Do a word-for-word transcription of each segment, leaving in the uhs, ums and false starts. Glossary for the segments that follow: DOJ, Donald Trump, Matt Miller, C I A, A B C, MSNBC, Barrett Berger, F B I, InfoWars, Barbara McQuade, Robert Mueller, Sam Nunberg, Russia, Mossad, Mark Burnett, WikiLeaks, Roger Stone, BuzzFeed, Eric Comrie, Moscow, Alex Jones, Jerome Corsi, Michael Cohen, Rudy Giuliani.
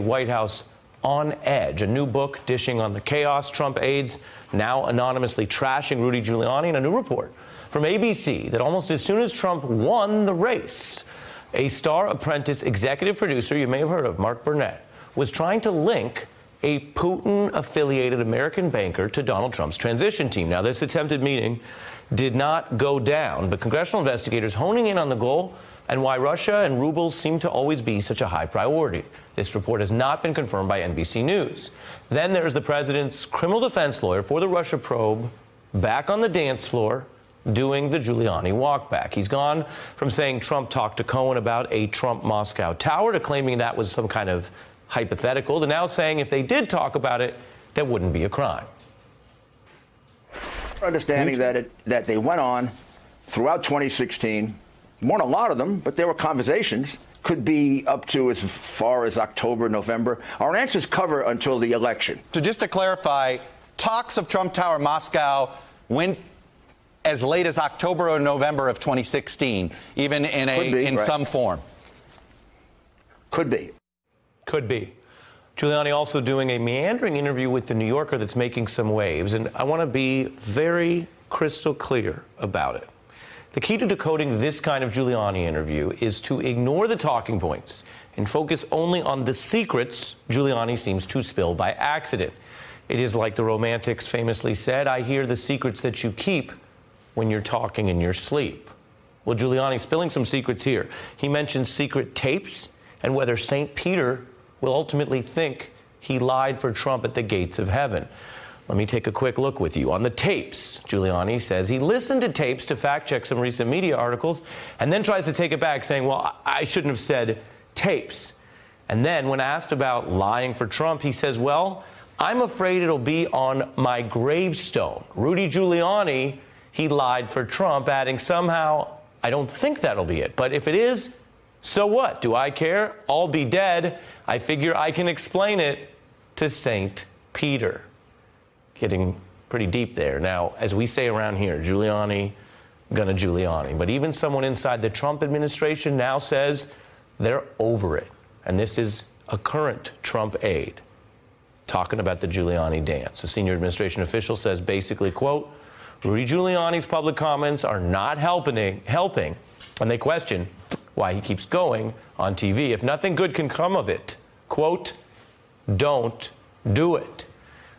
White House on edge, a new book dishing on the chaos Trump aides now anonymously trashing Rudy Giuliani, and a new report from A B C that almost as soon as Trump won the race, a Star Apprentice executive producer you may have heard of, Mark Burnett, was trying to link a Putin-affiliated American banker to Donald Trump's transition team. Now, this attempted meeting did not go down, but congressional investigators honing in on the goal and why Russia and rubles seem to always be such a high priority. This report has not been confirmed by N B C News. Then there's the president's criminal defense lawyer for the Russia probe back on the dance floor doing the Giuliani walkback. He's gone from saying Trump talked to Cohen about a Trump Moscow tower to claiming that was some kind of hypothetical, to now saying if they did talk about it, that wouldn't be a crime. Understanding that it, that they went on throughout twenty sixteen, weren't a lot of them, but there were conversations, could be up to as far as October, November. Our answers cover until the election. So just to clarify, talks of Trump Tower Moscow went as late as October or November of twenty sixteen, even in a be, in right. some form. Could be. Could be. Giuliani also doing a meandering interview with The New Yorker that's making some waves, and I want to be very crystal clear about it. The key to decoding this kind of Giuliani interview is to ignore the talking points and focus only on the secrets Giuliani seems to spill by accident. It is like the Romantics famously said, "I hear the secrets that you keep when you're talking in your sleep." Well, Giuliani spilling some secrets here. He mentions secret tapes and whether Saint Peter will ultimately think he lied for Trump at the gates of heaven. Let me take a quick look with you. On the tapes, Giuliani says he listened to tapes to fact-check some recent media articles and then tries to take it back, saying, well, I shouldn't have said tapes. And then when asked about lying for Trump, he says, well, I'm afraid it'll be on my gravestone. Rudy Giuliani, he lied for Trump, adding somehow, I don't think that'll be it. But if it is, so what? Do I care? I'll be dead. I figure I can explain it to Saint Peter. Getting pretty deep there. Now, as we say around here, Giuliani gonna Giuliani. But even someone inside the Trump administration now says they're over it. And this is a current Trump aide talking about the Giuliani dance. A senior administration official says basically, quote, Rudy Giuliani's public comments are not helping, helping when they question why he keeps going on T V. If nothing good can come of it, quote, don't do it.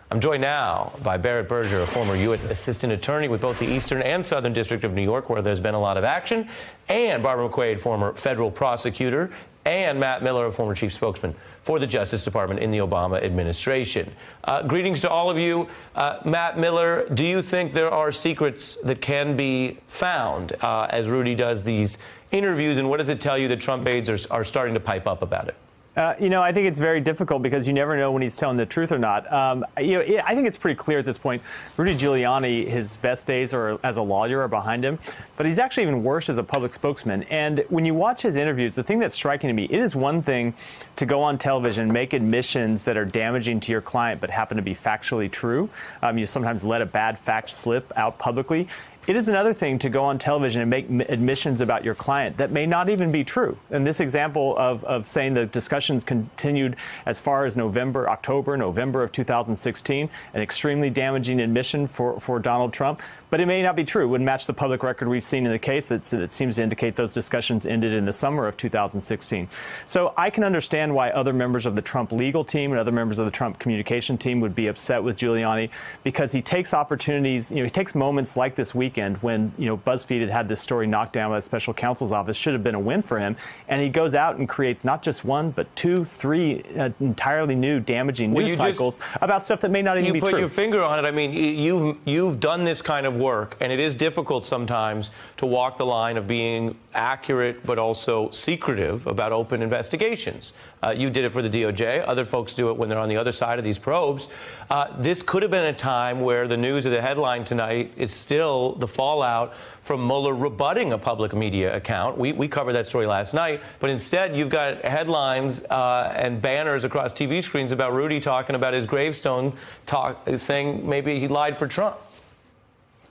I'm joined now by Barrett Berger, a former U S Assistant Attorney with both the Eastern and Southern District of New York, where there's been a lot of action, and Barbara McQuade, former federal prosecutor, and Matt Miller, a former chief spokesman for the Justice Department in the Obama administration. Uh, greetings to all of you. Uh, Matt Miller, do you think there are secrets that can be found uh, as Rudy does these interviews, and what does it tell you that Trump aides are, are starting to pipe up about it? Uh, you know, I think it's very difficult because you never know when he's telling the truth or not. Um, you know, it, I think it's pretty clear at this point, Rudy Giuliani, his best days are as a lawyer are behind him, but he's actually even worse as a public spokesman. And when you watch his interviews, the thing that's striking to me, it is one thing to go on television, make admissions that are damaging to your client but happen to be factually true. Um, you sometimes let a bad fact slip out publicly. It is another thing to go on television and make admissions about your client that may not even be true. And this example of, of saying the discussions continued as far as November, October, November of two thousand sixteen, an extremely damaging admission for, for Donald Trump. But it may not be true. It wouldn't match the public record we've seen in the case that, that seems to indicate those discussions ended in the summer of two thousand sixteen. So I can understand why other members of the Trump legal team and other members of the Trump communication team would be upset with Giuliani, because he takes opportunities, you know, he takes moments like this weekend when, you know, BuzzFeed had had this story knocked down by the special counsel's office, should have been a win for him. And he goes out and creates not just one, but two, three uh, entirely new damaging well, news cycles just, about stuff that may not even be true. You put your finger on it. I mean, you've, you've done this kind of work, and it is difficult sometimes to walk the line of being accurate but also secretive about open investigations. Uh, you did it for the D O J. Other folks do it when they're on the other side of these probes. Uh, this could have been a time where the news or the headline tonight is still the fallout from Mueller rebutting a public media account. We, we covered that story last night, but instead you've got headlines uh, and banners across T V screens about Rudy talking about his gravestone, talk, saying maybe he lied for Trump.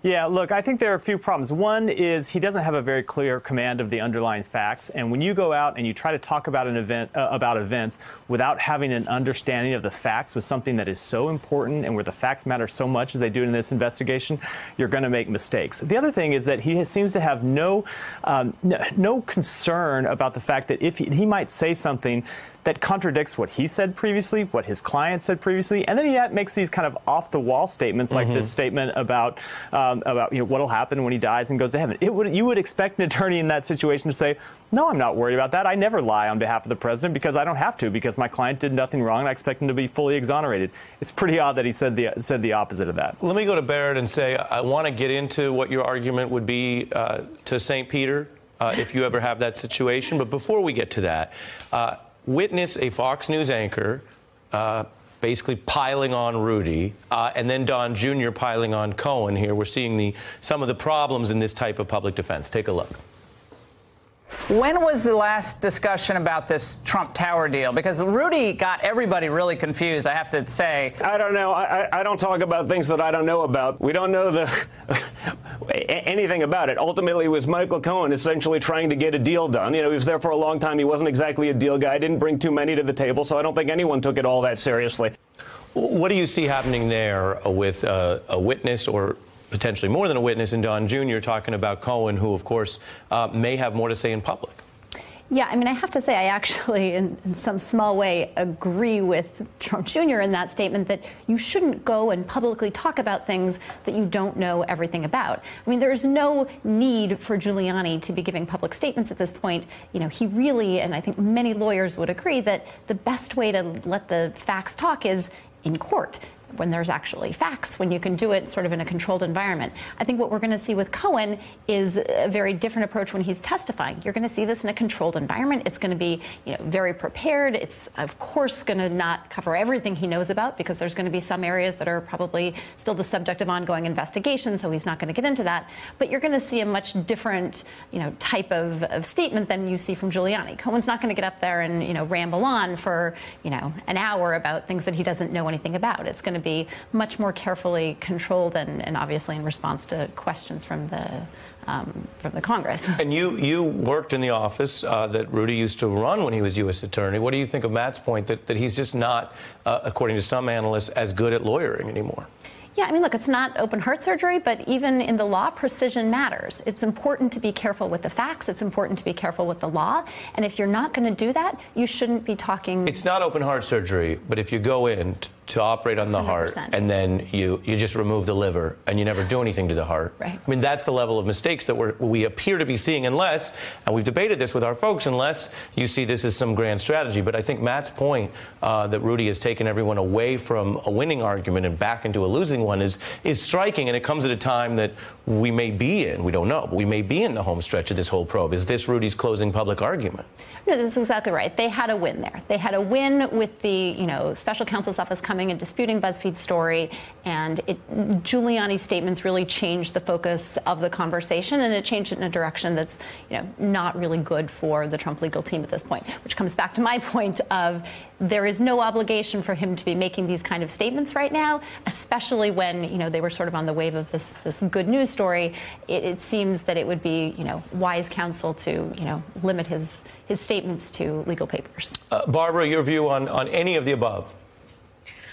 Yeah, look, I think there are a few problems. One is he doesn't have a very clear command of the underlying facts. And when you go out and you try to talk about an event, uh, about events without having an understanding of the facts with something that is so important and where the facts matter so much as they do in this investigation, you're going to make mistakes. The other thing is that he has, seems to have no, um, no, no concern about the fact that if he, he might say something that contradicts what he said previously, what his client said previously, and then he makes these kind of off-the-wall statements, like mm-hmm. this statement about um, about you know what'll happen when he dies and goes to heaven. It would you would expect an attorney in that situation to say, "No, I'm not worried about that. I never lie on behalf of the president because I don't have to because my client did nothing wrong and I expect him to be fully exonerated." It's pretty odd that he said the said the opposite of that. Let me go to Barrett and say I want to get into what your argument would be uh, to Saint Peter uh, if you ever have that situation. But before we get to that. Uh, Witness a Fox News anchor uh, basically piling on Rudy, uh, and then Don Junior piling on Cohen here. We're seeing the, some of the problems in this type of public defense. Take a look. When was the last discussion about this Trump Tower deal? Because Rudy got everybody really confused, I have to say. I don't know. I, I don't talk about things that I don't know about. We don't know the anything about it. Ultimately, it was Michael Cohen essentially trying to get a deal done. You know, he was there for a long time. He wasn't exactly a deal guy. Didn't bring too many to the table, so I don't think anyone took it all that seriously. What do you see happening there with uh, a witness or potentially more than a witness in Don Junior talking about Cohen, who, of course, uh, may have more to say in public? Yeah, I mean, I have to say I actually, in, in some small way, agree with Trump Junior in that statement that you shouldn't go and publicly talk about things that you don't know everything about. I mean, there's no need for Giuliani to be giving public statements at this point. You know, he really, and I think many lawyers would agree, that the best way to let the facts talk is in court, when there's actually facts, when you can do it sort of in a controlled environment. I think what we're going to see with Cohen is a very different approach when he's testifying. You're going to see this in a controlled environment. It's going to be, you know, very prepared. It's, of course, going to not cover everything he knows about because there's going to be some areas that are probably still the subject of ongoing investigation, so he's not going to get into that. But you're going to see a much different, you know, type of, of statement than you see from Giuliani. Cohen's not going to get up there and, you know, ramble on for, you know, an hour about things that he doesn't know anything about. It's going to be much more carefully controlled and, and obviously in response to questions from the um, from the Congress. And you you worked in the office uh, that Rudy used to run when he was U S attorney. What do you think of Matt's point that, that he's just not, uh, according to some analysts, as good at lawyering anymore? Yeah, I mean, look, it's not open heart surgery, but even in the law, precision matters. It's important to be careful with the facts. It's important to be careful with the law. And if you're not going to do that, you shouldn't be talking. It's not open heart surgery, but if you go in to operate on the one hundred percent heart and then you, you just remove the liver and you never do anything to the heart. Right. I mean, that's the level of mistakes that we're, we appear to be seeing unless, and we've debated this with our folks, unless you see this as some grand strategy. But I think Matt's point uh, that Rudy has taken everyone away from a winning argument and back into a losing one is is striking, and it comes at a time that we may be in, we don't know, but we may be in the home stretch of this whole probe. Is this Rudy's closing public argument? No, that's exactly right. They had a win there. They had a win with the, you know, special counsel's office coming and disputing BuzzFeed's story, and it, Giuliani's statements really changed the focus of the conversation, and it changed it in a direction that's, you know, not really good for the Trump legal team at this point, which comes back to my point of there is no obligation for him to be making these kind of statements right now, especially when, you know, they were sort of on the wave of this, this good news story. It, it seems that it would be, you know, wise counsel to, you know, limit his, his statements to legal papers. Uh, Barbara, your view on, on any of the above?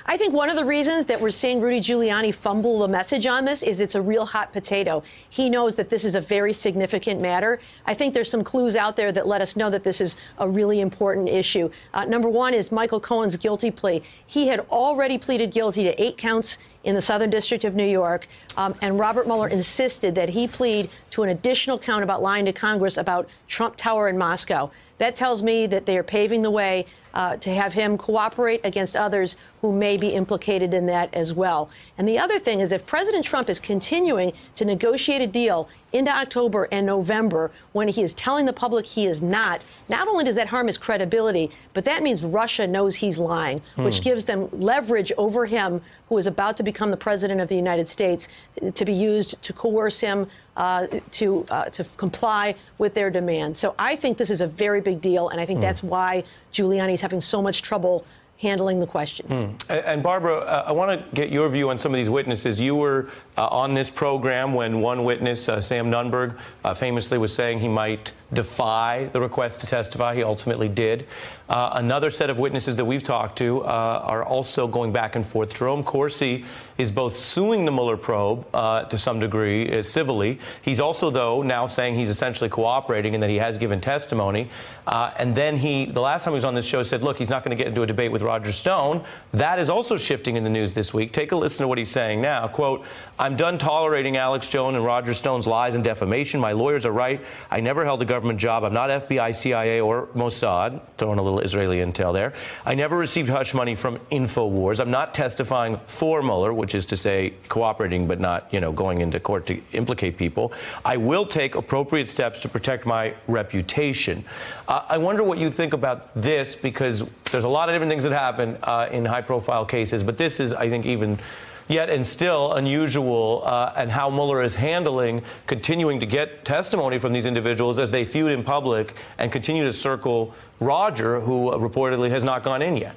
I think one of the reasons that we're seeing Rudy Giuliani fumble the message on this is it's a real hot potato. He knows that this is a very significant matter. I think there's some clues out there that let us know that this is a really important issue. Uh, number one is Michael Cohen's guilty plea. He had already pleaded guilty to eight counts in the Southern District of New York, um, and Robert Mueller insisted that he plead to an additional count about lying to Congress about Trump Tower in Moscow. That tells me that they are paving the way uh, to have him cooperate against others who may be implicated in that as well. And the other thing is, if President Trump is continuing to negotiate a deal into October and November when he is telling the public he is not, not only does that harm his credibility, but that means Russia knows he's lying, hmm. which gives them leverage over him, who is about to become the president of the United States, to be used to coerce him uh, to uh, to comply with their demands. So I think this is a very big deal, and I think hmm. that's why Giuliani is having so much trouble handling the questions. Mm. And Barbara, uh, I want to get your view on some of these witnesses. You were uh, on this program when one witness, uh, Sam Nunberg, uh, famously was saying he might defy the request to testify. He ultimately did. Uh, another set of witnesses that we've talked to uh, are also going back and forth. Jerome Corsi is both suing the Mueller probe uh, to some degree uh, civilly. He's also, though, now saying he's essentially cooperating and that he has given testimony. Uh, and then he, the last time he was on this show, said, look, he's not going to get into a debate with Roger Stone. That is also shifting in the news this week. Take a listen to what he's saying now. Quote, I'm done tolerating Alex Jones and Roger Stone's lies and defamation. My lawyers are right. I never held a government job. I'm not F B I, C I A, or Mossad. Throwing a little Israeli intel there. I never received hush money from InfoWars. I'm not testifying for Mueller, which is to say cooperating but not, you know, going into court to implicate people. I will take appropriate steps to protect my reputation. Uh, I wonder what you think about this, because there's a lot of different things that happen uh, in high-profile cases, but this is, I think, even yet and still unusual, uh, and how Mueller is handling continuing to get testimony from these individuals as they feud in public and continue to circle Roger, who reportedly has not gone in yet.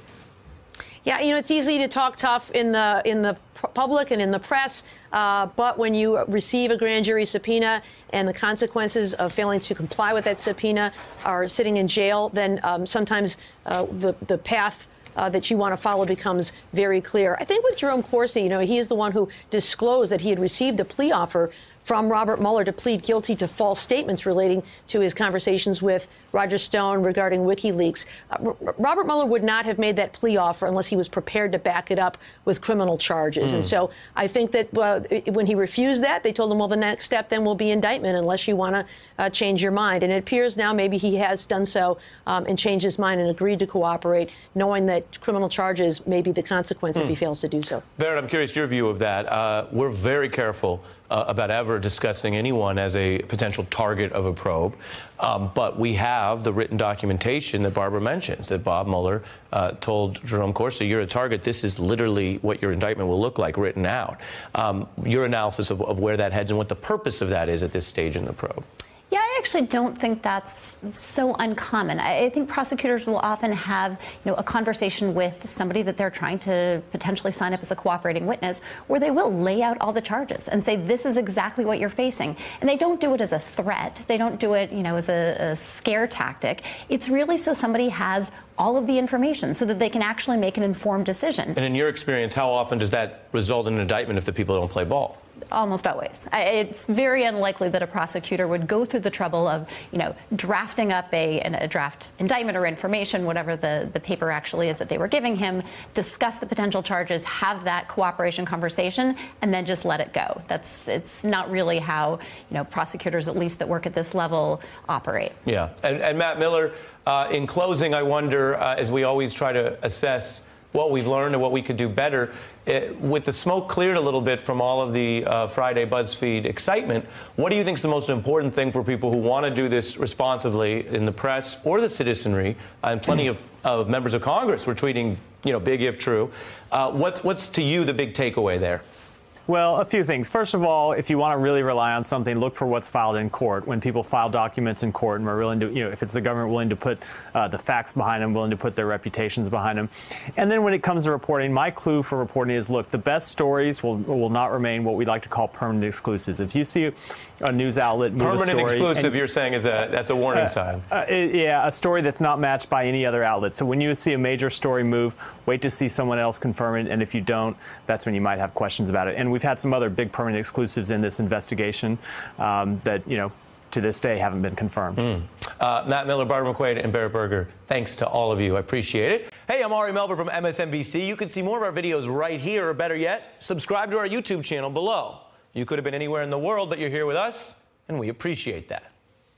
Yeah, you know, it's easy to talk tough in the in the public and in the press, uh, but when you receive a grand jury subpoena and the consequences of failing to comply with that subpoena are sitting in jail, then um, sometimes uh, the the path Uh, that you want to follow becomes very clear. I think with Jerome Corsi, you know, he is the one who disclosed that he had received a plea offer from Robert Mueller to plead guilty to false statements relating to his conversations with Roger Stone regarding WikiLeaks. Uh, Robert Mueller would not have made that plea offer unless he was prepared to back it up with criminal charges. Mm. And so I think that uh, when he refused that, they told him, well, the next step then will be indictment unless you want to uh, change your mind. And it appears now maybe he has done so um, and changed his mind and agreed to cooperate, knowing that criminal charges may be the consequence mm. if he fails to do so. Barrett, I'm curious your view of that. Uh, we're very careful Uh, about ever discussing anyone as a potential target of a probe. Um, but we have the written documentation that Barbara mentions, that Bob Mueller uh, told Jerome Corsi, you're a target. This is literally what your indictment will look like written out. Um, your analysis of, of where that heads and what the purpose of that is at this stage in the probe. Yeah, I actually don't think that's so uncommon. I think prosecutors will often have, you know, a conversation with somebody that they're trying to potentially sign up as a cooperating witness, where they will lay out all the charges and say, this is exactly what you're facing. And they don't do it as a threat. They don't do it, you know, as a, a scare tactic. It's really so somebody has all of the information so that they can actually make an informed decision. And in your experience, how often does that result in an indictment if the people don't play ball? Almost always. It's very unlikely that a prosecutor would go through the trouble of, you know, drafting up a, a draft indictment or information, whatever the, the paper actually is that they were giving him, discuss the potential charges, have that cooperation conversation, and then just let it go. That's, it's not really how, you know, prosecutors, at least that work at this level, operate. Yeah. And, and Matt Miller, uh, in closing, I wonder, uh, as we always try to assess what we've learned and what we could do better. It, with the smoke cleared a little bit from all of the uh, Friday BuzzFeed excitement, what do you think is the most important thing for people who want to do this responsibly in the press or the citizenry? And plenty of, of members of Congress were tweeting, you know, big if true. Uh, what's, what's to you the big takeaway there? Well, a few things. First of all, if you want to really rely on something, look for what's filed in court. When people file documents in court and are willing to, you know, if it's the government willing to put uh, the facts behind them, willing to put their reputations behind them. And then when it comes to reporting, my clue for reporting is, look, the best stories will will not remain what we like to call permanent exclusives. If you see a news outlet move a story. Permanent exclusive, and, you're saying, is a, that's a warning uh, sign. Uh, it, yeah, a story that's not matched by any other outlet. So when you see a major story move, wait to see someone else confirm it. And if you don't, that's when you might have questions about it. And we We've had some other big permanent exclusives in this investigation um, that, you know, to this day haven't been confirmed. Mm. Uh, Matt Miller, Barbara McQuaid, and Barrett Berger, thanks to all of you. I appreciate it. Hey, I'm Ari Melber from M S N B C. You can see more of our videos right here, or better yet, subscribe to our YouTube channel below. You could have been anywhere in the world, but you're here with us, and we appreciate that.